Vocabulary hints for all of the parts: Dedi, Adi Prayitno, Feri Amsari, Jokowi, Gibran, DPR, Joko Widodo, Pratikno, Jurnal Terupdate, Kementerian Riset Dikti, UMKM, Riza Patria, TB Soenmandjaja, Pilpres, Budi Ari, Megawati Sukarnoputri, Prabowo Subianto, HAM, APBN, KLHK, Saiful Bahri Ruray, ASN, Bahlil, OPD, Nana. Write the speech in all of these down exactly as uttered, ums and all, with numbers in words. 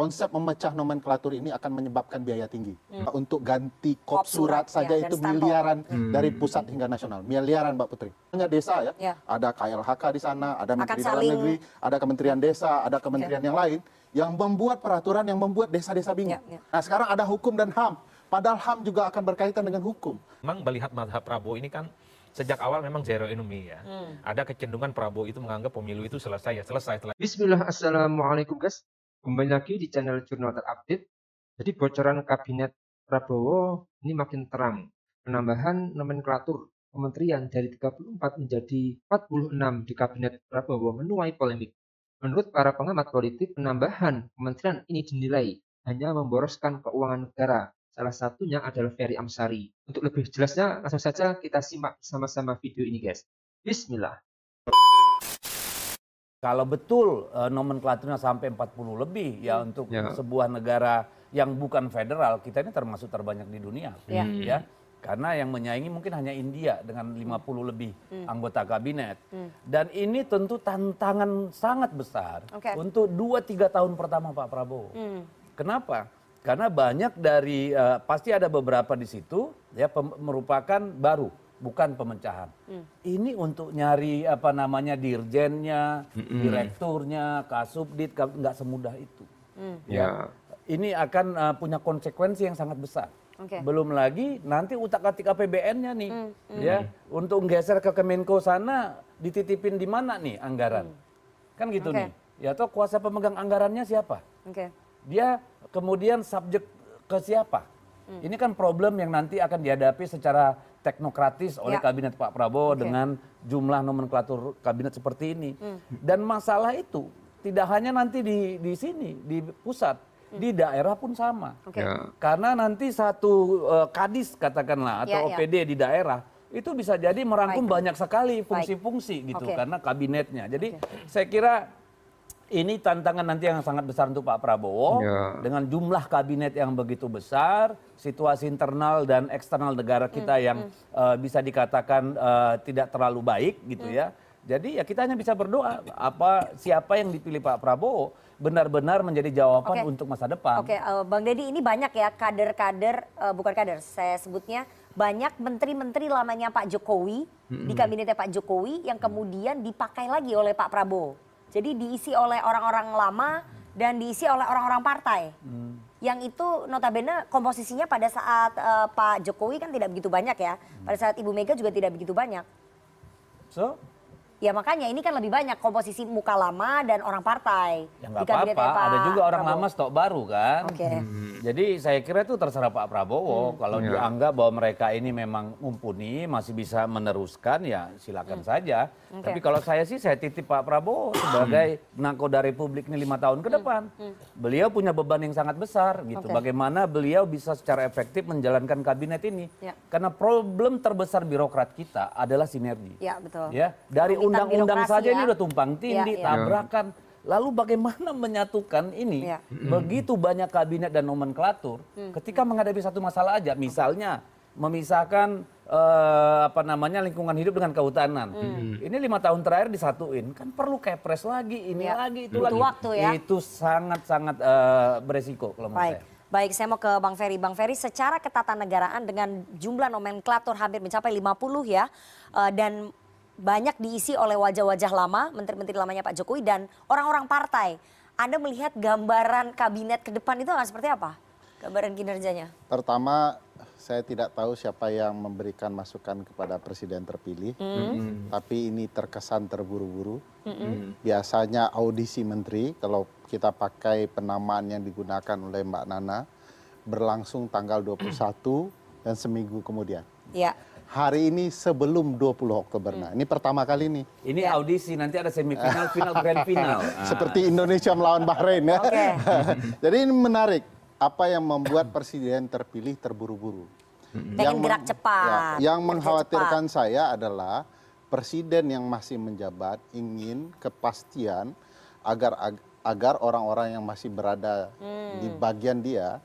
konsep memecah nomenklatur ini akan menyebabkan biaya tinggi. Hmm. Untuk ganti kop, kop surat, surat saja ya, itu miliaran hmm. dari pusat hingga nasional. Miliaran, Mbak Putri. Hanya desa ya. ya. Ada K L H K di sana, ada Menteri Dalam Negeri, ada Kementerian Desa, ada Kementerian okay. yang lain yang membuat peraturan yang membuat desa-desa bingung. Ya, ya. Nah, sekarang ada hukum dan H A M. Padahal H A M juga akan berkaitan dengan hukum. Memang melihat mazhab Prabowo ini kan sejak awal memang zero enemy ya. Hmm. Ada kecenderungan Prabowo itu menganggap pemilu itu selesai ya, selesai. selesai. Bismillah, assalamualaikum guys. Kembali lagi di channel Jurnal Terupdate. Jadi bocoran kabinet Prabowo ini makin terang. Penambahan nomenklatur kementerian dari tiga puluh empat menjadi empat puluh enam di kabinet Prabowo menuai polemik. Menurut para pengamat politik, penambahan kementerian ini dinilai hanya memboroskan keuangan negara. Salah satunya adalah Feri Amsari. Untuk lebih jelasnya, langsung saja kita simak sama-sama video ini, guys. Bismillah. Kalau betul eh, nomenklaturnya sampai empat puluh lebih, ya untuk ya. sebuah negara yang bukan federal, kita ini termasuk terbanyak di dunia. Ya. ya. Karena yang menyaingi mungkin hanya India dengan lima puluh lebih hmm. anggota kabinet. Hmm. Dan ini tentu tantangan sangat besar okay. untuk dua tiga tahun pertama Pak Prabowo. Hmm. Kenapa? Karena banyak dari, uh, pasti ada beberapa di situ, ya merupakan baru, bukan pemecahan. Hmm. Ini untuk nyari apa namanya dirjennya, hmm. direkturnya, kasubdit, nggak semudah itu. Hmm. Ya. Ini akan uh, punya konsekuensi yang sangat besar. Okay. Belum lagi nanti utak-atik A P B N-nya nih, hmm. Hmm. ya hmm. untuk geser ke Kemenko sana, dititipin di mana nih anggaran? Hmm. Kan gitu okay. nih. Ya atau kuasa pemegang anggarannya siapa? Okay. Dia kemudian subjek ke siapa? Hmm. Ini kan problem yang nanti akan dihadapi secara teknokratis oleh ya. kabinet Pak Prabowo okay. dengan jumlah nomenklatur kabinet seperti ini. Hmm. Dan masalah itu tidak hanya nanti di, di sini, di pusat, hmm. di daerah pun sama. Okay. Ya. Karena nanti satu uh, kadis katakanlah atau ya, O P D ya. di daerah, itu bisa jadi merangkum Baik. banyak sekali fungsi-fungsi gitu okay. karena kabinetnya. Jadi okay. saya kira ini tantangan nanti yang sangat besar untuk Pak Prabowo ya. dengan jumlah kabinet yang begitu besar, situasi internal dan eksternal negara kita mm, yang mm. Uh, bisa dikatakan uh, tidak terlalu baik gitu mm. ya. Jadi ya kita hanya bisa berdoa apa siapa yang dipilih Pak Prabowo benar-benar menjadi jawaban okay. untuk masa depan. Oke, okay. uh, Bang Dedi, ini banyak ya kader-kader uh, bukan kader, saya sebutnya banyak menteri-menteri lamanya Pak Jokowi mm-hmm. di kabinetnya Pak Jokowi yang kemudian dipakai lagi oleh Pak Prabowo. Jadi diisi oleh orang-orang lama dan diisi oleh orang-orang partai. Hmm. Yang itu notabene komposisinya pada saat uh, Pak Jokowi kan tidak begitu banyak ya. Pada saat Ibu Mega juga tidak begitu banyak. So? Ya makanya ini kan lebih banyak komposisi muka lama dan orang partai. Ya nggak apa-apa, ada juga orang Prabowo. lama stok baru kan. Okay. Hmm. Jadi saya kira itu terserah Pak Prabowo. Hmm. Kalau hmm. dianggap bahwa mereka ini memang mumpuni, masih bisa meneruskan ya silakan hmm. saja. Okay. Tapi kalau saya sih saya titip Pak Prabowo sebagai nakoda Republik ini lima tahun ke depan. Hmm. Hmm. Beliau punya beban yang sangat besar gitu. Okay. Bagaimana beliau bisa secara efektif menjalankan kabinet ini. Ya. Karena problem terbesar birokrat kita adalah sinergi. Ya betul. Ya, dari undang-undang saja ya. ini udah tumpang tindih, ya, ya. tabrakan. Lalu bagaimana menyatukan ini ya. begitu banyak kabinet dan nomenklatur hmm. ketika menghadapi satu masalah aja, misalnya memisahkan eh, apa namanya lingkungan hidup dengan kehutanan. Hmm. Ini lima tahun terakhir disatuin, kan perlu kepres lagi, ini ya. lagi, itu lagi. Waktu, ya. Itu sangat-sangat eh, beresiko kalau menurut saya. Baik, saya mau ke Bang Feri. Bang Feri, secara ketatanegaraan dengan jumlah nomenklatur hampir mencapai lima puluh ya, dan banyak diisi oleh wajah-wajah lama, menteri-menteri lamanya Pak Jokowi dan orang-orang partai. Anda melihat gambaran kabinet ke depan itu akan seperti apa? Gambaran kinerjanya. Pertama, saya tidak tahu siapa yang memberikan masukan kepada presiden terpilih. Mm. Mm. Tapi ini terkesan terburu-buru. Mm -mm. Biasanya audisi menteri, kalau kita pakai penamaan yang digunakan oleh Mbak Nana, berlangsung tanggal dua puluh satu dan seminggu kemudian. Ya. Hari ini sebelum dua puluh Oktober. Hmm. Nah, ini pertama kali nih. Ini ya. audisi, nanti ada semifinal, final, grand final. Seperti Indonesia melawan Bahrain ya. Okay. Jadi ini menarik. Apa yang membuat presiden terpilih terburu-buru? Pengen gerak cepat. Ya, yang mengkhawatirkan cepat. saya adalah presiden yang masih menjabat ingin kepastian agar agar orang-orang yang masih berada hmm. di bagian dia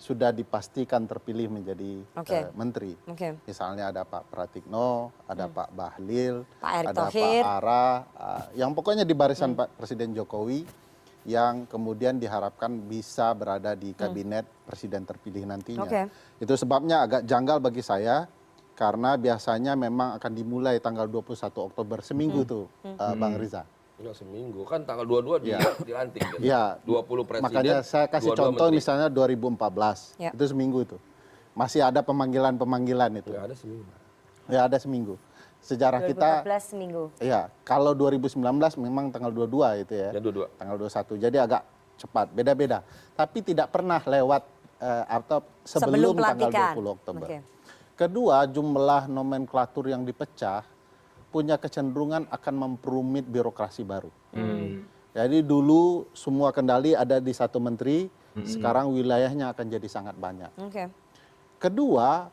sudah dipastikan terpilih menjadi okay. uh, menteri. Okay. Misalnya ada Pak Pratikno, ada hmm. Pak Bahlil, Pak ada Pak Ara, uh, yang pokoknya di barisan hmm. Pak Presiden Jokowi yang kemudian diharapkan bisa berada di kabinet hmm. presiden terpilih nantinya. Okay. Itu sebabnya agak janggal bagi saya, karena biasanya memang akan dimulai tanggal dua puluh satu Oktober, seminggu hmm. tuh hmm. Uh, Bang Riza. Ya, seminggu, kan tanggal dua puluh dua dia yeah. dilantik. Gitu. Yeah. dua puluh presiden, makanya saya kasih contoh menteri. Misalnya dua ribu empat belas, yeah. itu seminggu itu. Masih ada pemanggilan-pemanggilan itu. Ya ada seminggu. Ya ada seminggu. Sejarah kita seminggu. Iya, kalau dua ribu sembilan belas memang tanggal dua puluh dua itu ya. Ya dua puluh dua. Tanggal dua puluh satu. Jadi agak cepat, beda-beda. Tapi tidak pernah lewat eh, atau sebelum, sebelum tanggal dua puluh Oktober. Okay. Kedua, jumlah nomenklatur yang dipecah punya kecenderungan akan memperumit birokrasi baru. Hmm. Jadi dulu semua kendali ada di satu menteri, hmm. sekarang wilayahnya akan jadi sangat banyak. Okay. Kedua,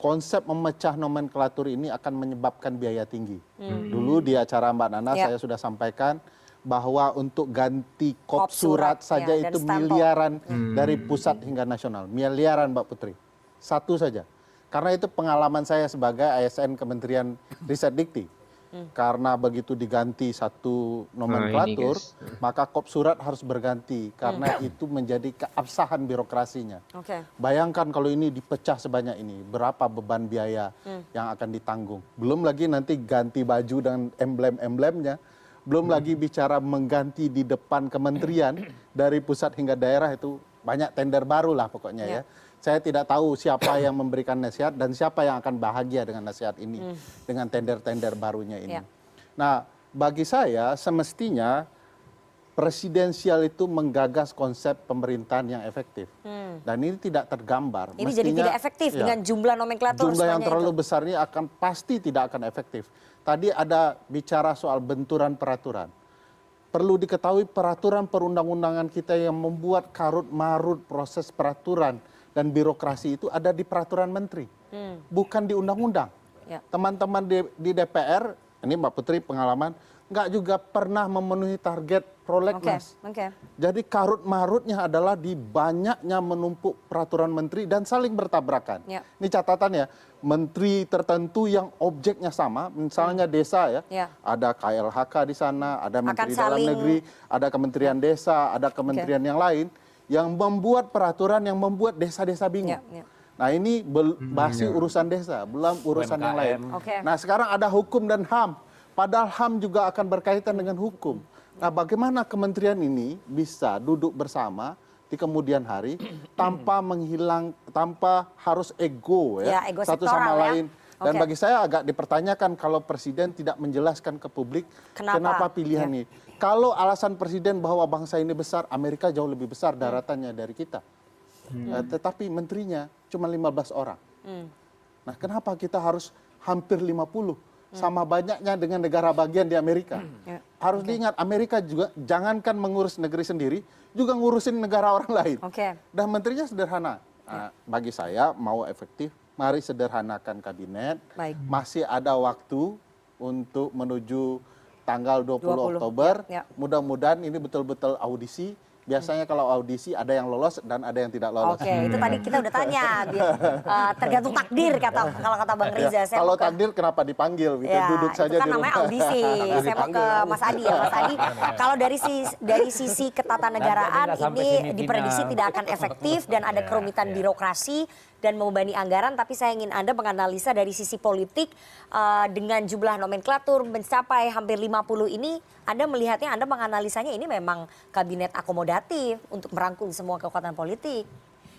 konsep memecah nomenklatur ini akan menyebabkan biaya tinggi. Hmm. Dulu di acara Mbak Nana, ya. Saya sudah sampaikan bahwa untuk ganti kop, kop surat, surat saja ya, itu miliaran hmm. dari pusat hingga nasional. Miliaran, Mbak Putri. Satu saja. Karena itu pengalaman saya sebagai A S N Kementerian Riset Dikti. Hmm. Karena begitu diganti satu nomenklatur, nah, maka kop surat harus berganti karena hmm. itu menjadi keabsahan birokrasinya. Okay. Bayangkan kalau ini dipecah sebanyak ini, berapa beban biaya hmm. yang akan ditanggung. Belum lagi nanti ganti baju dan emblem-emblemnya, belum hmm. lagi bicara mengganti di depan kementerian dari pusat hingga daerah, itu banyak tender baru lah pokoknya yeah. ya. Saya tidak tahu siapa yang memberikan nasihat dan siapa yang akan bahagia dengan nasihat ini, hmm. dengan tender-tender barunya ini. Ya. Nah, bagi saya semestinya presidensial itu menggagas konsep pemerintahan yang efektif. Hmm. Dan ini tidak tergambar. Ini mestinya, jadi tidak efektif ya, dengan jumlah nomenklatur. Jumlah yang terlalu itu. besar ini akan pasti tidak akan efektif. Tadi ada bicara soal benturan peraturan. Perlu diketahui peraturan perundang-undangan kita yang membuat karut-marut proses peraturan dan birokrasi itu ada di peraturan menteri, hmm. bukan di undang-undang. Ya. Teman-teman di, di D P R, ini Mbak Putri pengalaman, nggak juga pernah memenuhi target prolegnas. Okay. Okay. Jadi karut-marutnya adalah di banyaknya menumpuk peraturan menteri dan saling bertabrakan. Ya. Ini catatan ya, menteri tertentu yang objeknya sama, misalnya hmm. desa ya, ya, ada K L H K di sana, ada Menteri Dalam saling... Negeri, ada Kementerian Desa, ada Kementerian okay. yang lain, yang membuat peraturan yang membuat desa-desa bingung. Ya, ya. Nah ini masih urusan desa, belum urusan U M K M yang lain. Okay. Nah sekarang ada hukum dan H A M, padahal H A M juga akan berkaitan dengan hukum. Nah bagaimana kementerian ini bisa duduk bersama di kemudian hari tanpa menghilang, tanpa harus ego ya, ya ego satu sama ya. lain. Dan okay. bagi saya agak dipertanyakan kalau presiden tidak menjelaskan ke publik kenapa, kenapa pilihan ya. ini. Kalau alasan presiden bahwa bangsa ini besar, Amerika jauh lebih besar daratannya dari kita. Hmm. Uh, tetapi menterinya cuma lima belas orang. Hmm. Nah kenapa kita harus hampir lima puluh? Hmm. Sama banyaknya dengan negara bagian di Amerika. Hmm. Ya. Harus okay. diingat Amerika juga jangankan mengurus negeri sendiri, juga ngurusin negara orang lain. Okay. Dan menterinya sederhana. Uh, bagi saya mau efektif, mari sederhanakan kabinet, Baik. masih ada waktu untuk menuju tanggal dua puluh Oktober. Ya, ya. Mudah-mudahan ini betul-betul audisi. Biasanya kalau audisi ada yang lolos dan ada yang tidak lolos. Oke, itu tadi kita udah tanya. Uh, tergantung takdir kata kalau kata Bang Riza. Saya kalau bukan... takdir kenapa dipanggil? Gitu, ya, duduk saja kan di rumah. Namanya audisi. Saya mau ke Mas Adi ya, Mas Adi. Kalau dari sisi, dari sisi ketatanegaraan ini diprediksi tidak akan efektif dan ada kerumitan birokrasi dan membebani anggaran. Tapi saya ingin Anda menganalisa dari sisi politik uh, dengan jumlah nomenklatur mencapai hampir lima puluh ini. Anda melihatnya, Anda menganalisanya ini memang kabinet akomodatif untuk merangkul semua kekuatan politik.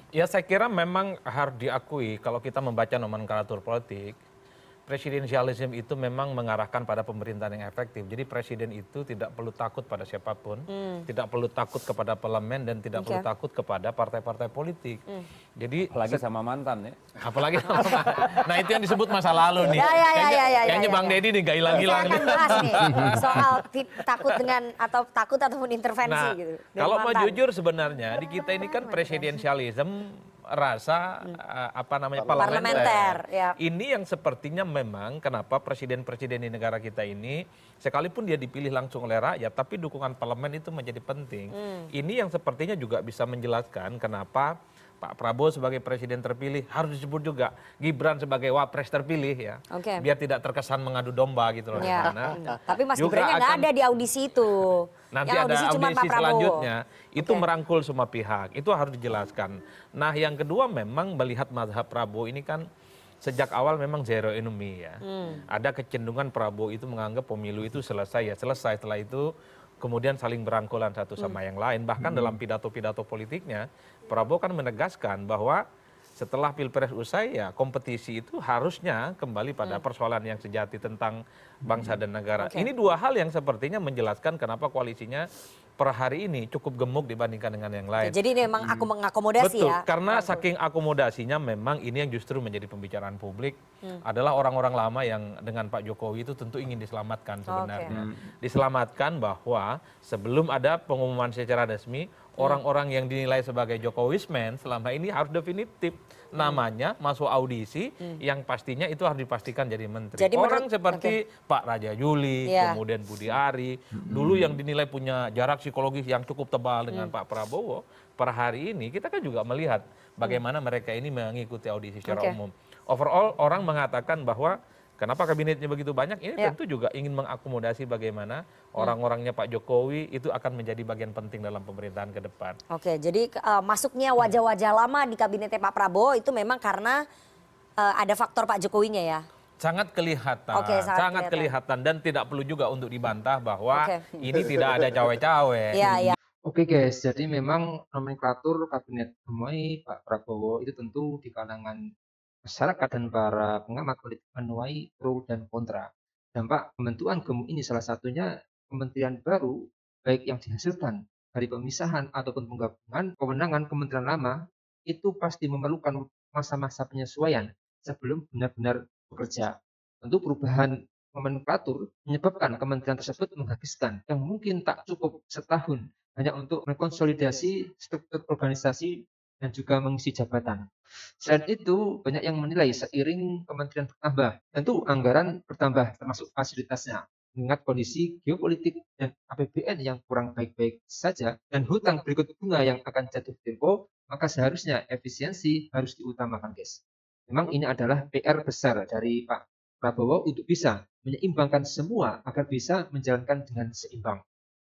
Ya saya kira memang harus diakui kalau kita membaca nomenklatur politik, presidensialisme itu memang mengarahkan pada pemerintahan yang efektif. Jadi presiden itu tidak perlu takut pada siapapun, hmm. tidak perlu takut kepada parlemen dan tidak okay. perlu takut kepada partai-partai politik. Hmm. Jadi apalagi sama mantan ya. Apalagi sama mantan. Nah itu yang disebut masa lalu nih. Ya, ya, ya, ya, ya, kayaknya ya, ya, Bang ya. Dedi nih gak hilang-hilang. Saya akan bahas nih soal takut dengan atau takut ataupun intervensi nah, gitu. Kalau mantan. Mau jujur sebenarnya di kita ini kan presidensialisme rasa hmm. uh, apa namanya parlementer, parlementer ya. Ini yang sepertinya memang kenapa presiden-presiden di negara kita ini sekalipun dia dipilih langsung oleh rakyat tapi dukungan parlemen itu menjadi penting. hmm. Ini yang sepertinya juga bisa menjelaskan kenapa Pak Prabowo sebagai presiden terpilih, harus disebut juga Gibran sebagai wapres terpilih ya. Okay. Biar tidak terkesan mengadu domba gitu loh. Yeah. Karena tapi Mas Gibran nggak ada di audisi itu. Nanti yang ada audisi, audisi, audisi selanjutnya, itu okay. merangkul semua pihak, itu harus dijelaskan. Nah yang kedua memang melihat mazhab Prabowo ini kan sejak awal memang zero enemy ya. Hmm. Ada kecenderungan Prabowo itu menganggap pemilu itu selesai ya, selesai setelah itu kemudian saling berangkulan satu sama hmm. yang lain. Bahkan hmm. dalam pidato-pidato politiknya, Prabowo kan menegaskan bahwa setelah Pilpres usai ya kompetisi itu harusnya kembali pada hmm. persoalan yang sejati tentang bangsa hmm. dan negara. Okay. Ini dua hal yang sepertinya menjelaskan kenapa koalisinya per hari ini cukup gemuk dibandingkan dengan yang lain. Jadi ini memang aku mengakomodasi. Betul, ya? Karena saking akomodasinya memang ini yang justru menjadi pembicaraan publik hmm. adalah orang-orang lama yang dengan Pak Jokowi itu tentu ingin diselamatkan sebenarnya. Okay. Diselamatkan bahwa sebelum ada pengumuman secara resmi, orang-orang hmm. yang dinilai sebagai Jokowismen selama ini harus definitif. Namanya masuk audisi hmm. yang pastinya itu harus dipastikan jadi menteri. Jadi orang menurut, seperti okay. Pak Raja Juli, yeah. kemudian Budi Ari, hmm. dulu yang dinilai punya jarak psikologis yang cukup tebal dengan hmm. Pak Prabowo, per hari ini kita kan juga melihat bagaimana hmm. mereka ini mengikuti audisi secara okay. umum. Overall orang mengatakan bahwa kenapa kabinetnya begitu banyak, ini ya. tentu juga ingin mengakomodasi bagaimana hmm. orang-orangnya Pak Jokowi itu akan menjadi bagian penting dalam pemerintahan ke depan. Oke, jadi uh, masuknya wajah-wajah lama di kabinetnya Pak Prabowo itu memang karena uh, ada faktor Pak Jokowinya ya? Sangat kelihatan, okay, sangat, sangat kelihatan. kelihatan dan tidak perlu juga untuk dibantah bahwa okay. ini tidak ada cawe-cawe. Ya, ya. Oke guys, jadi memang nomenklatur kabinet menuai Pak Prabowo itu tentu di kalangan masyarakat dan para pengamat politik menuai pro dan kontra. Dampak pembentukan gemuk ini salah satunya kementerian baru, baik yang dihasilkan dari pemisahan ataupun penggabungan kewenangan kementerian lama, itu pasti memerlukan masa-masa penyesuaian sebelum benar-benar bekerja. Tentu perubahan nomenklatur menyebabkan kementerian tersebut menghabiskan yang mungkin tak cukup setahun hanya untuk mengkonsolidasi struktur organisasi dan juga mengisi jabatan. Selain itu, banyak yang menilai seiring kementerian bertambah, tentu anggaran bertambah termasuk fasilitasnya. Mengingat kondisi geopolitik dan A P B N yang kurang baik-baik saja, dan hutang berikut bunga yang akan jatuh tempo, maka seharusnya efisiensi harus diutamakan, guys. Memang ini adalah P R besar dari Pak Prabowo untuk bisa menyeimbangkan semua agar bisa menjalankan dengan seimbang.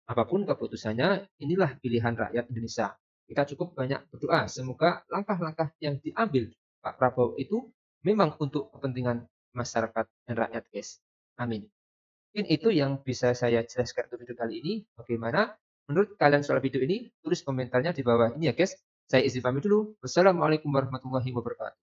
Apapun keputusannya, inilah pilihan rakyat Indonesia. Kita cukup banyak berdoa, semoga langkah-langkah yang diambil Pak Prabowo itu memang untuk kepentingan masyarakat dan rakyat, guys. Amin. Mungkin itu yang bisa saya jelaskan untuk video kali ini. Bagaimana menurut kalian soal video ini? Tulis komentarnya di bawah ini ya, guys. Saya izin pamit dulu. Wassalamualaikum warahmatullahi wabarakatuh.